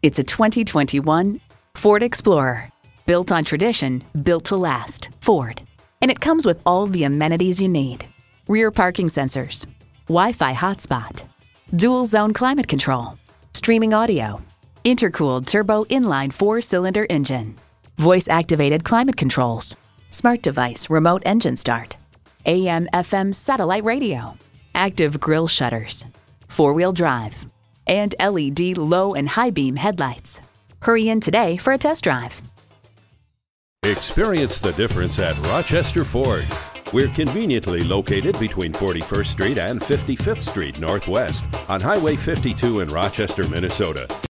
It's a 2021 Ford Explorer, built on tradition, built to last, Ford. And it comes with all the amenities you need. Rear parking sensors, Wi-Fi hotspot, dual zone climate control, streaming audio, intercooled turbo inline 4-cylinder engine, voice activated climate controls, smart device remote engine start, AM/FM satellite radio, active grille shutters, 4-wheel drive, and LED low and high beam headlights. Hurry in today for a test drive. Experience the difference at Rochester Ford. We're conveniently located between 41st Street and 55th Street Northwest on Highway 52 in Rochester, Minnesota.